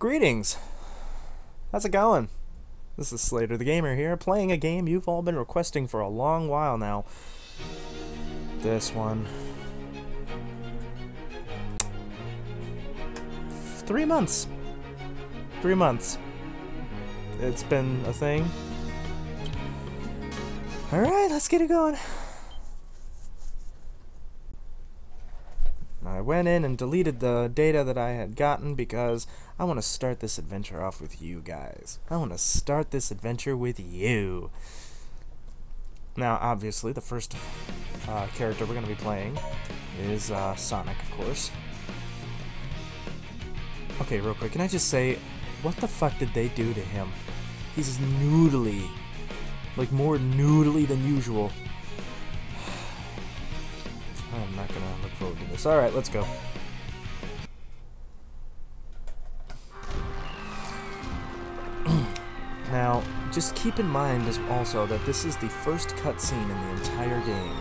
Greetings! How's it going? This is Slater the Gamer here, playing a game you've all been requesting for a long while now. This one. 3 months. 3 months. It's been a thing. Alright, let's get it going. I went in and deleted the data that I had gotten because I want to start this adventure off with you guys. I want to start this adventure with you. Now, obviously, the first character we're going to be playing is Sonic, of course. Okay, real quick, can I just say, what the fuck did they do to him? He's noodly. Like, more noodly than usual. I'm not gonna look forward to this. Alright, let's go. Now, just keep in mind is also that this is the first cutscene in the entire game.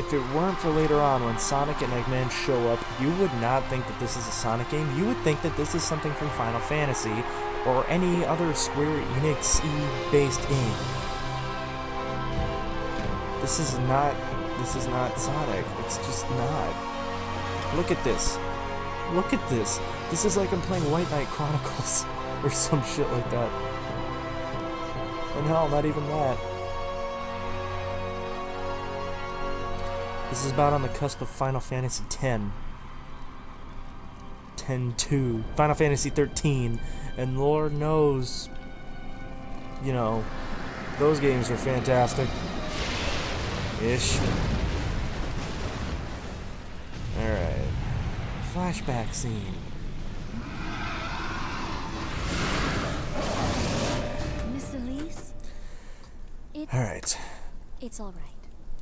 If it weren't for later on when Sonic and Eggman show up, you would not think that this is a Sonic game. You would think that this is something from Final Fantasy or any other Square Enix-y based game. This is not Sonic. It's just not. Look at this. Look at this. This is like I'm playing White Knight Chronicles or some shit like that. And hell, not even that. This is about on the cusp of Final Fantasy X. X-2. Final Fantasy XIII. And Lord knows, you know, those games are fantastic. Ish. Alright. Flashback scene. Miss Elise? Alright. It's alright.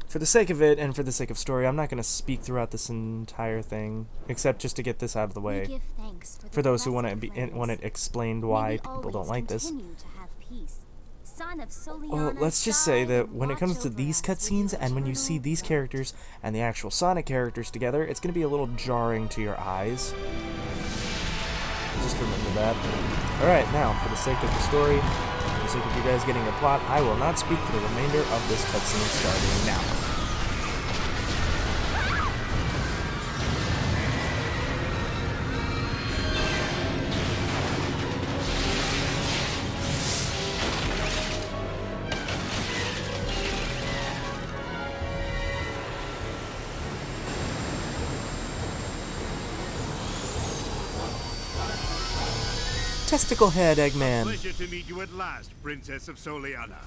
For the sake of it and for the sake of story, I'm not going to speak throughout this entire thing, except just to get this out of the way. We give thanks for those who want it explained why people don't like this. Well, let's just say that when it comes to these cutscenes and when you see these characters and the actual Sonic characters together, it's going to be a little jarring to your eyes. Just remember that. Alright, now, for the sake of the story, for the sake of you guys getting a plot, I will not speak for the remainder of this cutscene starting now. Testicle head, Eggman. Pleasure to meet you at last, Princess of Soleanna.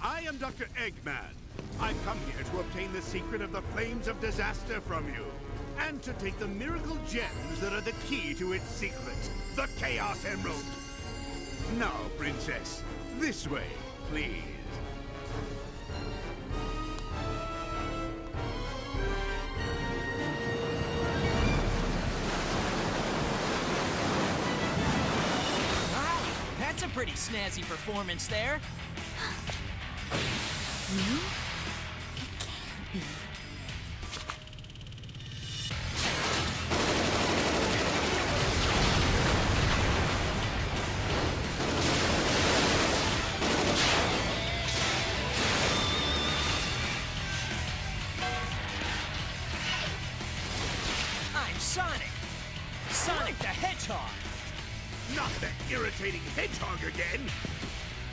I am Dr. Eggman. I've come here to obtain the secret of the flames of disaster from you, and to take the miracle gems that are the key to its secret, the Chaos Emerald. Now, Princess, this way, please. Pretty snazzy performance there. No, it can't be. I'm Sonic. Sonic the Hedgehog. Not that irritating hedgehog again!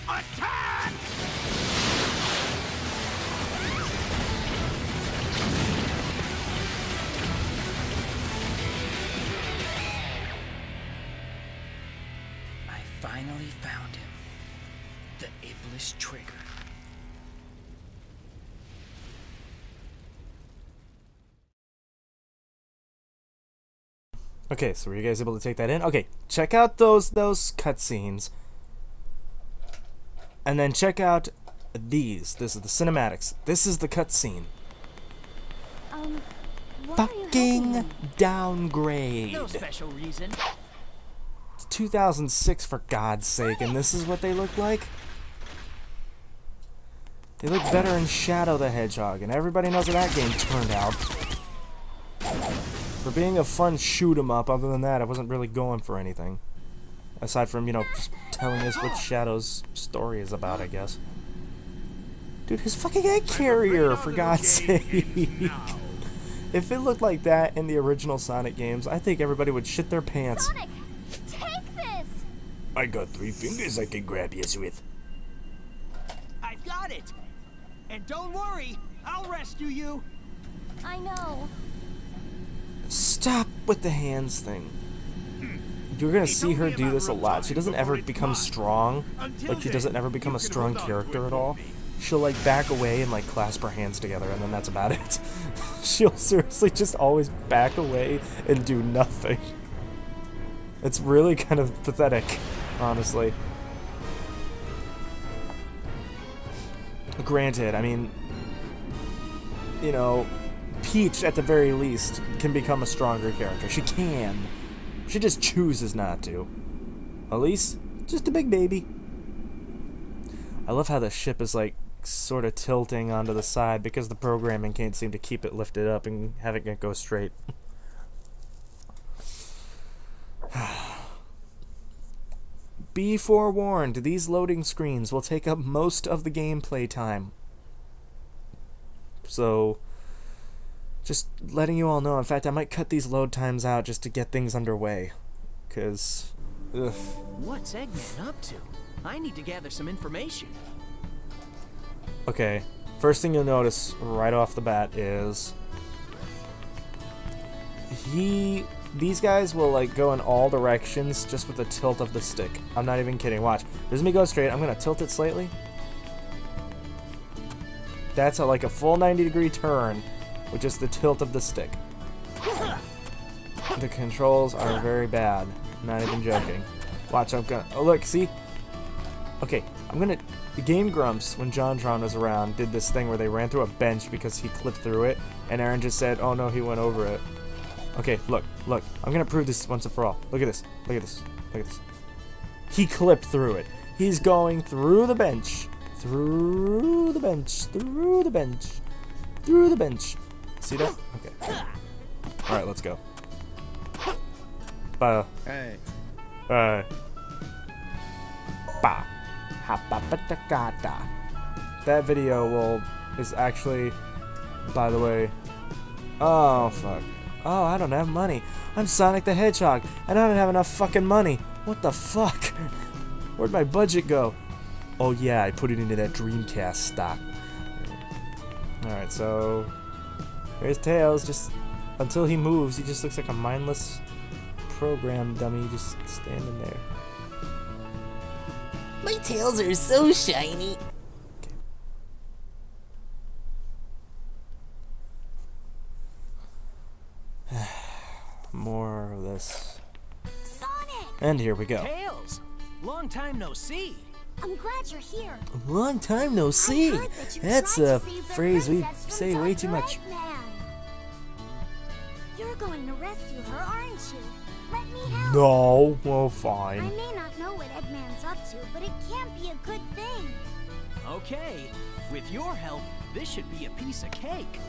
Attack! I finally found him. The Iblis Trigger. Okay, so were you guys able to take that in? Okay, check out those cutscenes. And then check out these. This is the cinematics. This is the cutscene. Fucking downgrade. No special reason. It's 2006 for God's sake, and this is what they look like? They look better in Shadow the Hedgehog, and everybody knows how that game turned out. For being a fun shoot-em-up, other than that, I wasn't really going for anything. Aside from, you know, just telling us what Shadow's story is about, I guess. Dude, his fucking egg carrier, for God's sake. If it looked like that in the original Sonic games, I think everybody would shit their pants. Sonic, take this! I got 3 fingers I can grab you with. I've got it! And don't worry, I'll rescue you! I know. Stop with the hands thing. You're gonna see her do this a lot. She doesn't ever become strong. Like, she doesn't ever become a strong character at all. She'll, like, back away and, like, clasp her hands together, and then that's about it. She'll seriously just always back away and do nothing. It's really kind of pathetic, honestly. Granted, I mean, you know, Peach, at the very least, can become a stronger character. She can. She just chooses not to. Elise, just a big baby. I love how the ship is, like, sort of tilting onto the side because the programming can't seem to keep it lifted up and having it go straight. Be forewarned, these loading screens will take up most of the gameplay time. So, just letting you all know. In fact, I might cut these load times out just to get things underway. Because, ugh. What's Eggman up to? I need to gather some information. Okay, first thing you'll notice right off the bat is these guys will, like, go in all directions just with the tilt of the stick. I'm not even kidding. Watch. This is me going straight. I'm gonna tilt it slightly. That's like a full 90-degree turn with just the tilt of the stick. The controls are very bad. Not even joking. Watch. I'm gonna. Oh look, see. Okay, I'm gonna... The Game Grumps, when JonTron was around, did this thing where they ran through a bench because he clipped through it, and Aaron just said, oh no, he went over it. Okay, look, look. I'm gonna prove this once and for all. Look at this. Look at this. Look at this. He clipped through it. He's going through the bench. Through the bench. Through the bench. Through the bench. See that? Okay. Alright, let's go. Bye. Hey. Bye. Bye. That video is actually, by the way, oh fuck, oh I don't have money, I'm Sonic the Hedgehog, and I don't have enough fucking money, what the fuck, where'd my budget go, oh yeah, I put it into that Dreamcast stock. Alright, so, here's Tails, just, until he moves, he just looks like a mindless program dummy just standing there. My tails are so shiny. Okay. More of this. Sonic! And here we go. Tails! Long time no see. I'm glad you're here. Long time no see. That's a phrase we say way too much. Man. You're going to rescue her, aren't you? Let me help. No, well, fine. I may not know what Eggman's up to, but it can't be a good thing. Okay, with your help, this should be a piece of cake.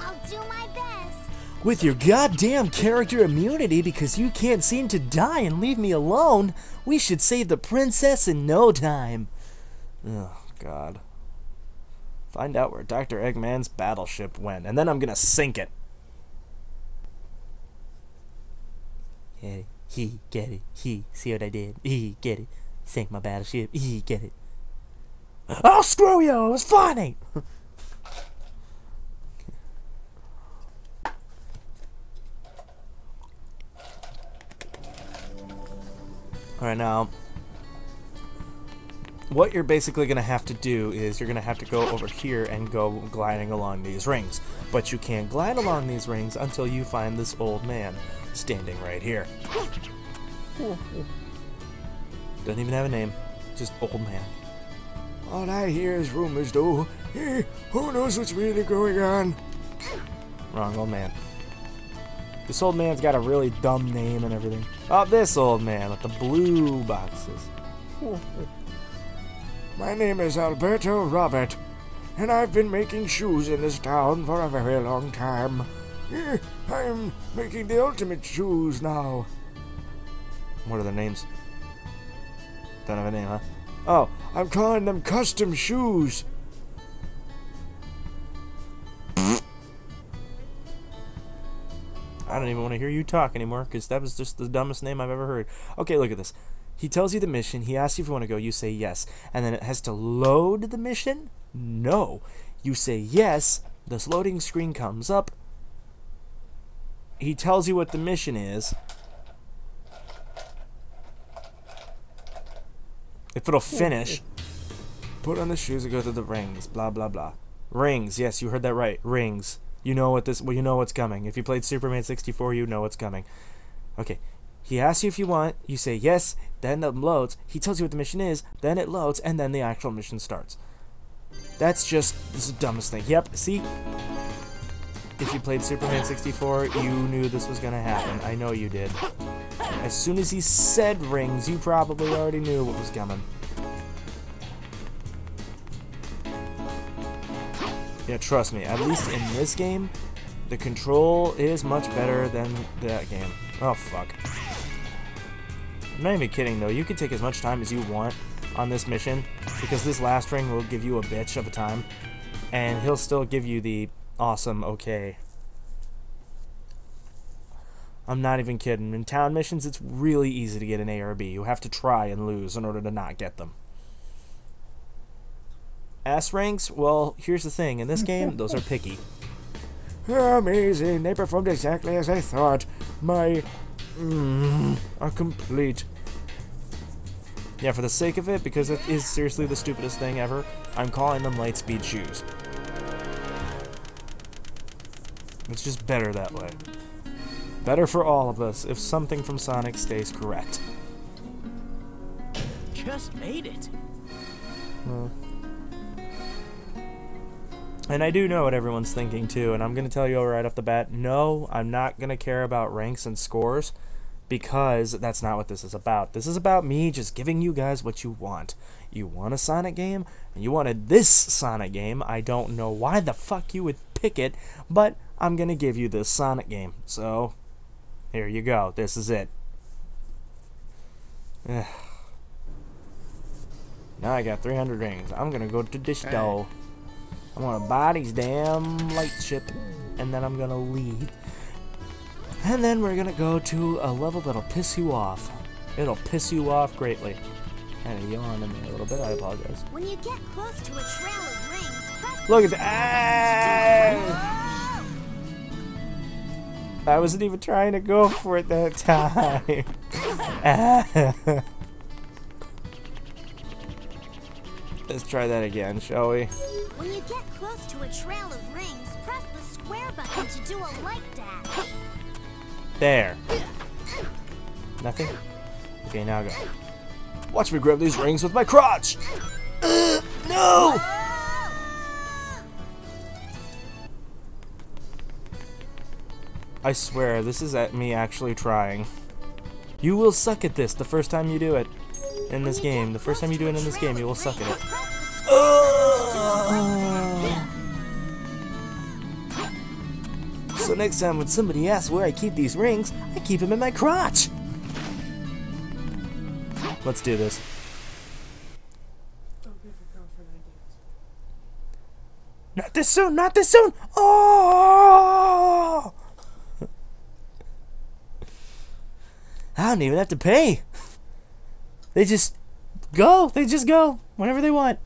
I'll do my best. With your goddamn character immunity, because you can't seem to die and leave me alone, we should save the princess in no time. Oh, God. Find out where Dr. Eggman's battleship went, and then I'm gonna sink it. Get it. He get it. He see what I did. He get it. Sank my battleship. He get it. Oh screw you! It was funny. All right, now what you're basically gonna have to do is you're gonna have to go over here and go gliding along these rings. But you can't glide along these rings until you find this old man. Standing right here. Doesn't even have a name. Just old man. All I hear is rumors, though. Hey, who knows what's really going on? Wrong old man. This old man's got a really dumb name and everything. Oh, this old man with the blue boxes. My name is Alberto Robert, and I've been making shoes in this town for a very long time. I'm making the ultimate shoes now. What are the names? Don't have a name, huh? Oh, I'm calling them custom shoes. I don't even want to hear you talk anymore, because that was just the dumbest name I've ever heard. Okay, look at this. He tells you the mission. He asks you if you want to go. You say yes. And then it has to load the mission? No. You say yes. This loading screen comes up. He tells you what the mission is. If it'll finish. Put on the shoes and go through the rings. Blah, blah, blah. Rings. Yes, you heard that right. Rings. You know what this... Well, you know what's coming. If you played Superman 64, you know what's coming. Okay. He asks you if you want. You say yes. Then it loads. He tells you what the mission is. Then it loads. And then the actual mission starts. That's just... This is the dumbest thing. Yep. See? If you played Superman 64, you knew this was going to happen. I know you did. As soon as he said rings, you probably already knew what was coming. Yeah, trust me, at least in this game, the control is much better than that game. Oh, fuck. I'm not even kidding, though. You can take as much time as you want on this mission, because this last ring will give you a bitch of a time, and he'll still give you the awesome okay. I'm not even kidding. In town missions, it's really easy to get an A or a B. You have to try and lose in order to not get them. S ranks? Well, here's the thing. In this game, those are picky. Amazing. They performed exactly as I thought. My... are complete. Yeah, for the sake of it, because it is seriously the stupidest thing ever, I'm calling them Lightspeed Shoes. It's just better that way. Better for all of us if something from Sonic stays correct. Just made it. And I do know what everyone's thinking, too, and I'm going to tell you right off the bat, no, I'm not going to care about ranks and scores, because that's not what this is about. This is about me just giving you guys what you want. You want a Sonic game, and you wanted this Sonic game. I don't know why the fuck you would pick it, but I'm going to give you this Sonic game. So, here you go. This is it. Now I got 300 rings. I'm going to go to this door. I'm gonna buy these damn light chip, and then I'm gonna leave. And then we're gonna go to a level that'll piss you off. It'll piss you off greatly. Kind of yawned at me a little bit, I apologize. When you get close to a trail of rings, look at that! I wasn't even trying to go for it that time. Let's try that again, shall we? When you get close to a trail of rings, press the square button to do a light dash. There. Nothing? Okay, now go. Watch me grab these rings with my crotch! No! I swear, this is at me actually trying. You will suck at this the first time you do it in this game. The first time you do it in this game, you will suck at it. So next time when somebody asks where I keep these rings, I keep them in my crotch! Let's do this. Not this soon! Not this soon! Oh! I don't even have to pay! They just go! They just go! Whenever they want!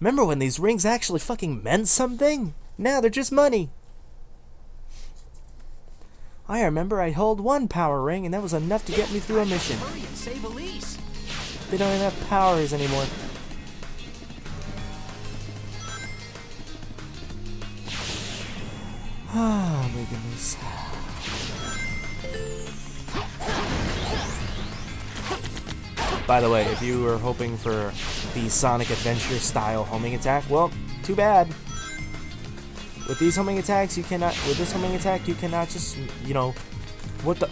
Remember when these rings actually fucking meant something? Now they're just money. I remember I held one power ring and that was enough to get me through a mission. Save Elise. They don't even have powers anymore. Ah, my goodness. By the way, if you were hoping for the Sonic Adventure style homing attack, well, too bad. With these homing attacks, you cannot. With this homing attack, you cannot just, you know, what the?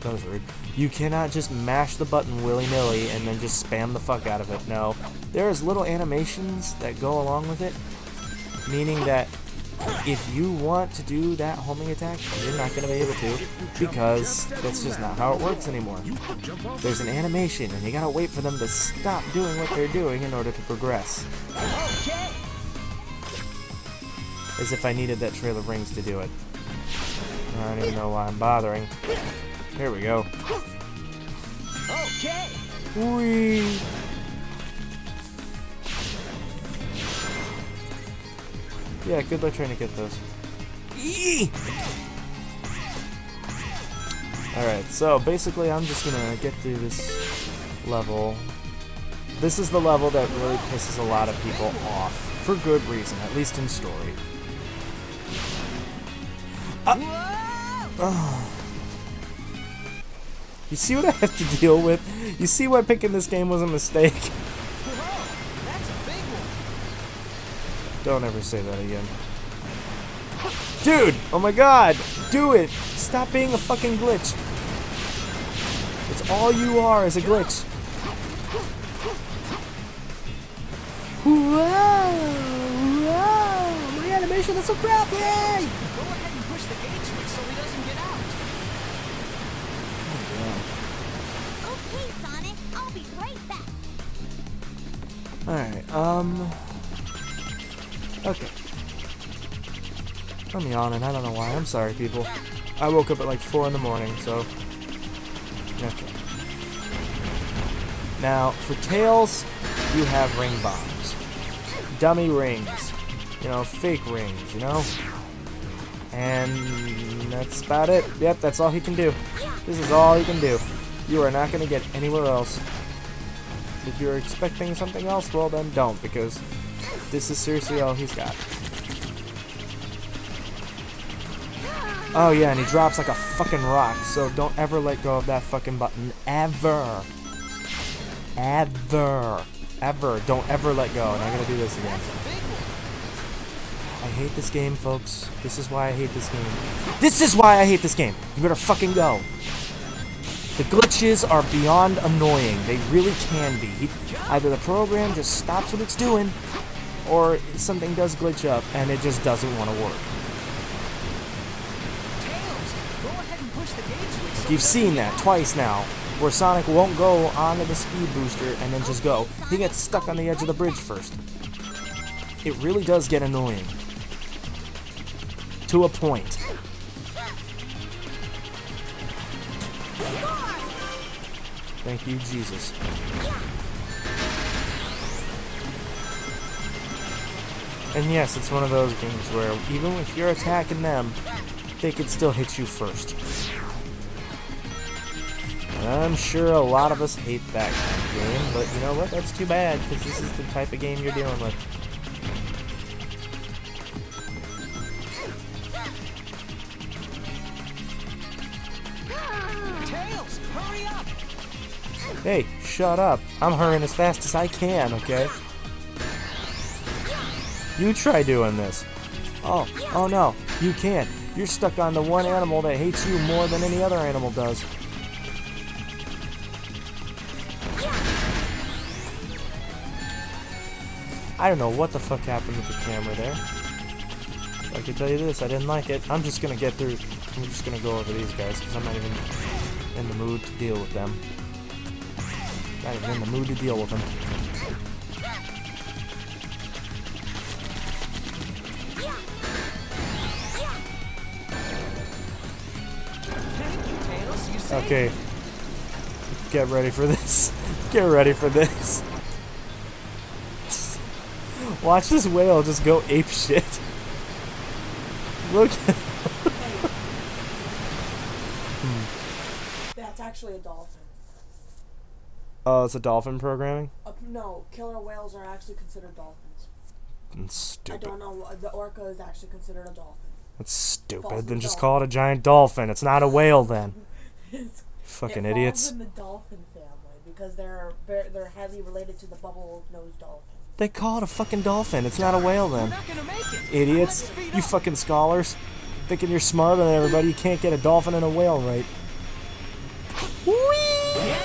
That was weird. You cannot just mash the button willy-nilly and then just spam the fuck out of it. No, there is little animations that go along with it, meaning that If you want to do that homing attack, you're not going to be able to because that's just not how it works anymore. There's an animation and you gotta wait for them to stop doing what they're doing in order to progress. As if I needed that Trail of Rings to do it. I don't even know why I'm bothering. Here we go. Whee! Yeah, good luck trying to get those. Alright, so basically I'm just gonna get through this level. This is the level that really pisses a lot of people off. For good reason, at least in story. You see what I have to deal with? You see why picking this game was a mistake? Don't ever say that again. Dude! Oh my god! Do it! Stop being a fucking glitch! It's all you are is a glitch. Whoa! My animation is so crappy! Go ahead and push the gate switch so he doesn't get out. Oh, okay, Sonic, I'll be right back. Alright, okay. I'm yawning, I don't know why. I'm sorry, people. I woke up at like 4 in the morning, so... Okay. Now, for Tails, you have ring bombs. Dummy rings. You know, fake rings, you know? And that's about it. Yep, that's all he can do. This is all he can do. You are not going to get anywhere else. If you're expecting something else, well then don't, because... This is seriously all he's got. Oh yeah, and he drops like a fucking rock, so don't ever let go of that fucking button. Ever. Ever. Ever. Don't ever let go, and I'm gonna do this again. I hate this game, folks. This is why I hate this game. This is why I hate this game! You better fucking go. The glitches are beyond annoying. They really can be. Either the program just stops what it's doing, or something does glitch up and it just doesn't want to work. Tails, go ahead and push the gate switch. You've seen that twice now, where Sonic won't go onto the speed booster and then just go. He gets stuck on the edge of the bridge first. It really does get annoying. To a point. Thank you, Jesus. And yes, it's one of those games where even if you're attacking them, they could still hit you first. And I'm sure a lot of us hate that kind of game, but you know what? That's too bad, because this is the type of game you're dealing with. Tails, hurry up! Hey, shut up. I'm hurrying as fast as I can, okay? You try doing this. Oh no, you can't. You're stuck on the one animal that hates you more than any other animal does. I don't know what the fuck happened with the camera there. I can tell you this, I didn't like it. I'm just gonna get through. I'm just gonna go over these guys because I'm not even in the mood to deal with them. Not even in the mood to deal with them. Okay, get ready for this. Get ready for this. Watch this whale just go ape shit. Look. That's actually a dolphin. Oh, it's a dolphin programming? No, killer whales are actually considered dolphins. That's stupid. I don't know. The orca is actually considered a dolphin. That's stupid. Dolphin, then just call it a giant dolphin. It's not a whale then. Fucking idiots. It falls in the dolphin family because they're highly related to the bubble-nosed dolphin. They call it a fucking dolphin. It's not a whale then. We're not gonna make it. Idiots. You fucking scholars. Thinking you're smarter than everybody. You can't get a dolphin and a whale right. Whee!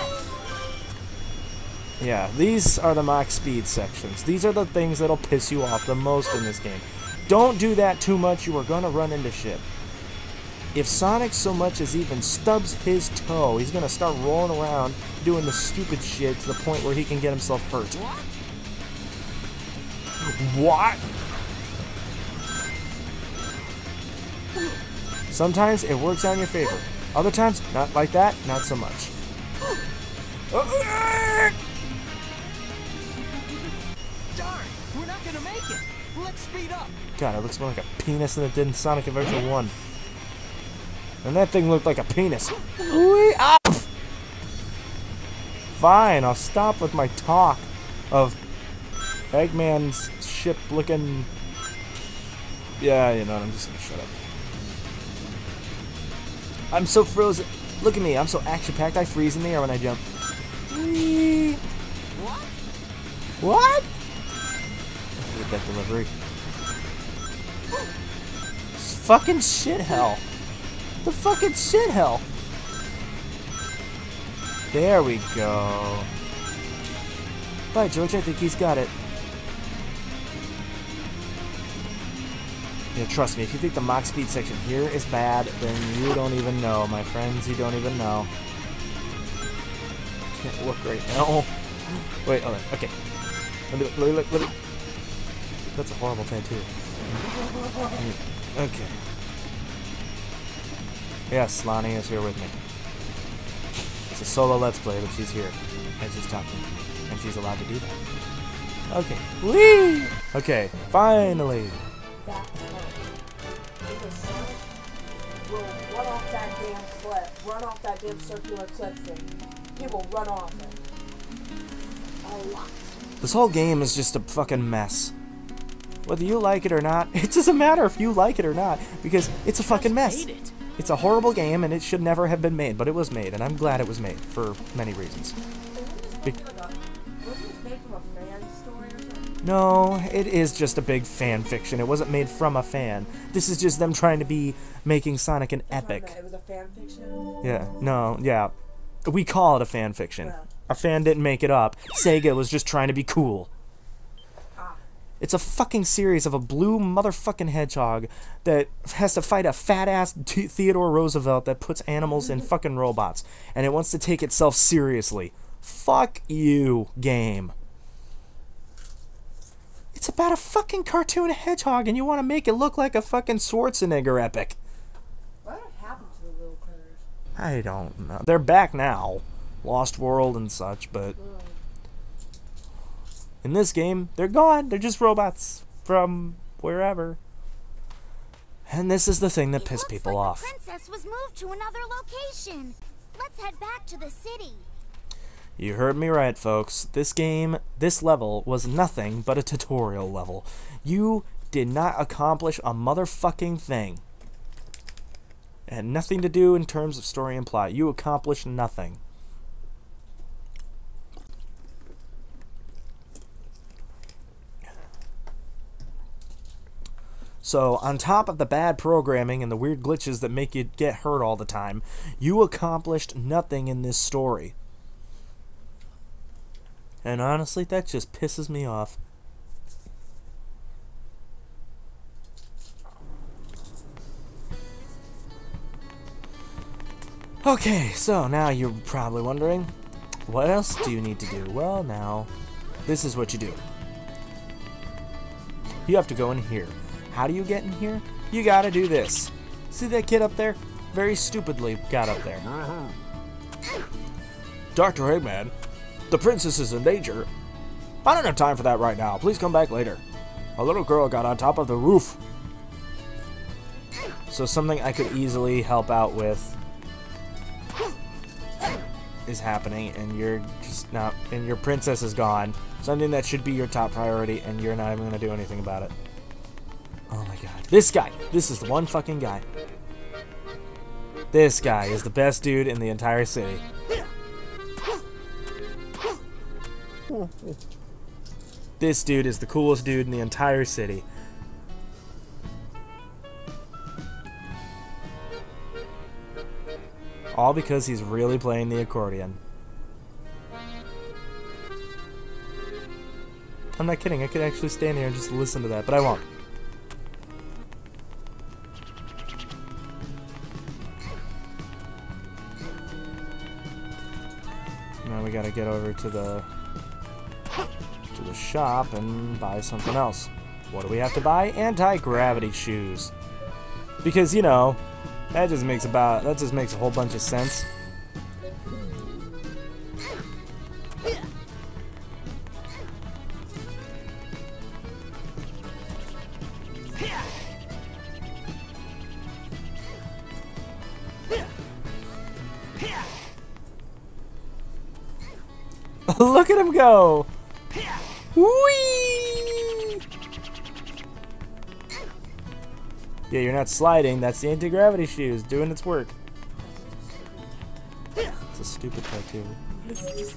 Yeah, these are the max speed sections. These are the things that'll piss you off the most in this game. Don't do that too much, you are going to run into shit. If Sonic so much as even stubs his toe, he's going to start rolling around doing the stupid shit to the point where he can get himself hurt. What? Sometimes it works out in your favor. Other times, not like that, not so much. Darn, we're not gonna make it. Let's speed up. God, it looks more like a penis than it did in Sonic Adventure 1. And that thing looked like a penis. Fine, I'll stop with my talk of Eggman's ship looking. Yeah, you know what, I'm just gonna shut up. I'm so frozen. Look at me, I'm so action-packed, I freeze in the air when I jump. Whee. What? What? Look at that delivery. It's fucking shit hell. The fucking shit hell. There we go. Bye, George, I think he's got it. You know, trust me, if you think the mock speed section here is bad, then you don't even know, my friends. You don't even know. Can't look right now. Wait, hold on. Okay. Let me look. That's a horrible tattoo. Okay. Yes, Lonnie is here with me. It's a solo Let's Play, but she's here. And she's talking to me. And she's allowed to do that. Okay. Whee! Okay, finally. Will run off that damn cliff. Run off that damn circular cliff thing. He will run off it. A lot. This whole game is just a fucking mess. Whether you like it or not, it doesn't matter if you like it or not, because it's a fucking mess. It's a horrible game, and it should never have been made, but it was made, and I'm glad it was made for many reasons. No, it is just a big fan fiction. It wasn't made from a fan. This is just them trying to be making Sonic an epic. It was a fan fiction? Yeah, no, yeah. We call it a fan fiction. Yeah. A fan didn't make it up. SEGA was just trying to be cool. Ah. It's a fucking series of a blue motherfucking hedgehog that has to fight a fat-ass Theodore Roosevelt that puts animals in fucking robots. And it wants to take itself seriously. Fuck you, game. It's about a fucking cartoon hedgehog, and you want to make it look like a fucking Schwarzenegger epic. What happened to the little critters? I don't know. They're back now. Lost World and such, but... in this game, they're gone. They're just robots from wherever. And this is the thing that pissed people off. The princess was moved to another location. Let's head back to the city. You heard me right, folks. This game, this level, was nothing but a tutorial level. You did not accomplish a motherfucking thing. It had nothing to do in terms of story and plot. You accomplished nothing. So, on top of the bad programming and the weird glitches that make you get hurt all the time, you accomplished nothing in this story. And honestly, that just pisses me off. Okay, so now you're probably wondering, what else do you need to do? Well, now, this is what you do. You have to go in here. How do you get in here? You gotta do this. See that kid up there? Very stupidly got up there. Dr. Eggman. The princess is in danger. I don't have time for that right now. Please come back later. A little girl got on top of the roof. So something I could easily help out with is happening, and you're just not, and your princess is gone. Something that should be your top priority, and you're not even going to do anything about it. Oh my god. This guy. This is the one fucking guy. This guy is the best dude in the entire city. This dude is the coolest dude in the entire city. All because he's really playing the accordion. I'm not kidding, I could actually stand here and just listen to that, but I won't. gotta get over to the shop and buy something else. What do we have to buy? Anti-gravity shoes. Because, you know, that just makes a whole bunch of sense. Look at him go! Whee! Yeah, you're not sliding. That's the anti-gravity shoes doing its work. It's a stupid cartoon.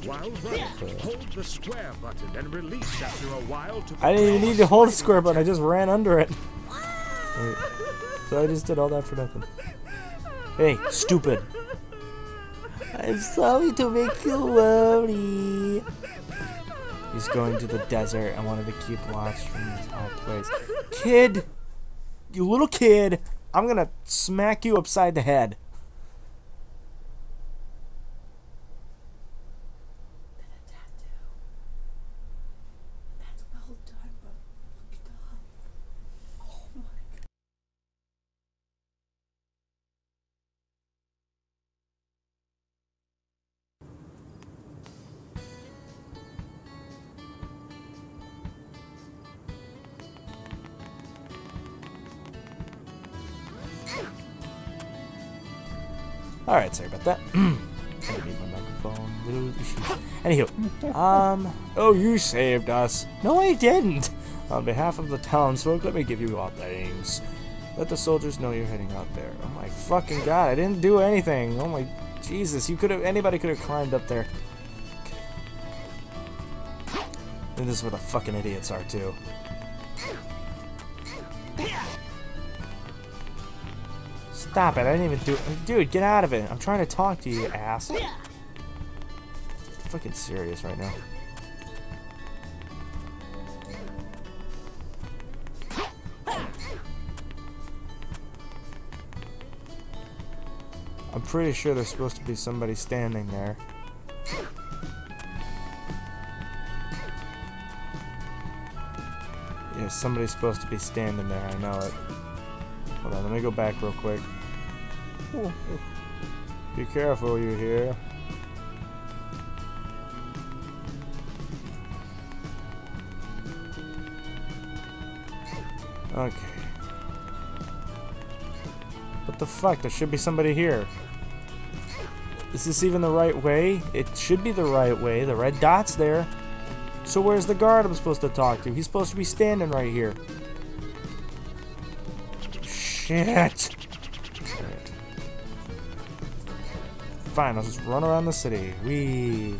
While running, hold the square button and release after a while to... I didn't even need to hold the square button. I just ran under it. Wait. So I just did all that for nothing. Hey, stupid. I'm sorry to make you worry. He's going to the desert. I wanted to keep watch from this whole place. Kid! You little kid! I'm gonna smack you upside the head. That's well done, but look at all. Oh my god. Alright, sorry about that. I didn't need my microphone. Little issues. Anywho, oh, you saved us. No, I didn't. On behalf of the townsfolk, let me give you our thanks. Let the soldiers know you're heading out there. Oh my fucking god, I didn't do anything. Oh my Jesus, you could have, anybody could have climbed up there. And this is where the fucking idiots are too. Stop it, I didn't even do it. Dude, get out of it. I'm trying to talk to you, ass. I'm fucking serious right now. I'm pretty sure there's supposed to be somebody standing there. Yeah, somebody's supposed to be standing there, I know it. Hold on, let me go back real quick. Be careful, you hear. Okay. What the fuck? There should be somebody here. Is this even the right way? It should be the right way. The red dot's there. So where's the guard I'm supposed to talk to? He's supposed to be standing right here. Shit! Fine, I'll just run around the city. Whee!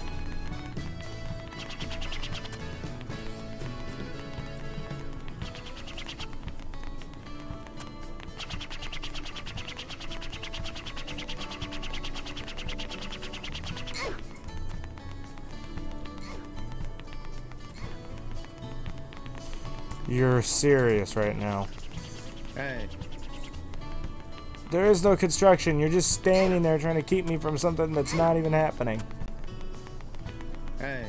You're serious right now. Hey. There is no construction. You're just standing there trying to keep me from something that's not even happening. Hey.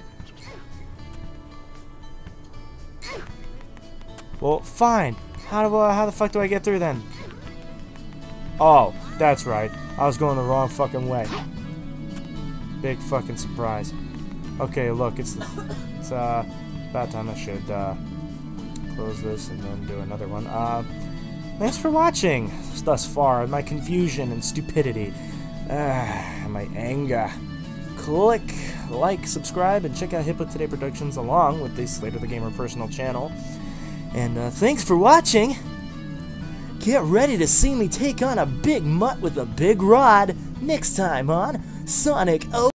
Well, fine. How the fuck do I get through then? Oh, that's right. I was going the wrong fucking way. Big fucking surprise. Okay, look, it's about time I should close this and then do another one. Thanks for watching thus far, and my confusion and stupidity, my anger. Click, like, subscribe, and check out Hip With Today Productions along with the Slater the Gamer personal channel. And thanks for watching. Get ready to see me take on a big mutt with a big rod next time on Sonic 06.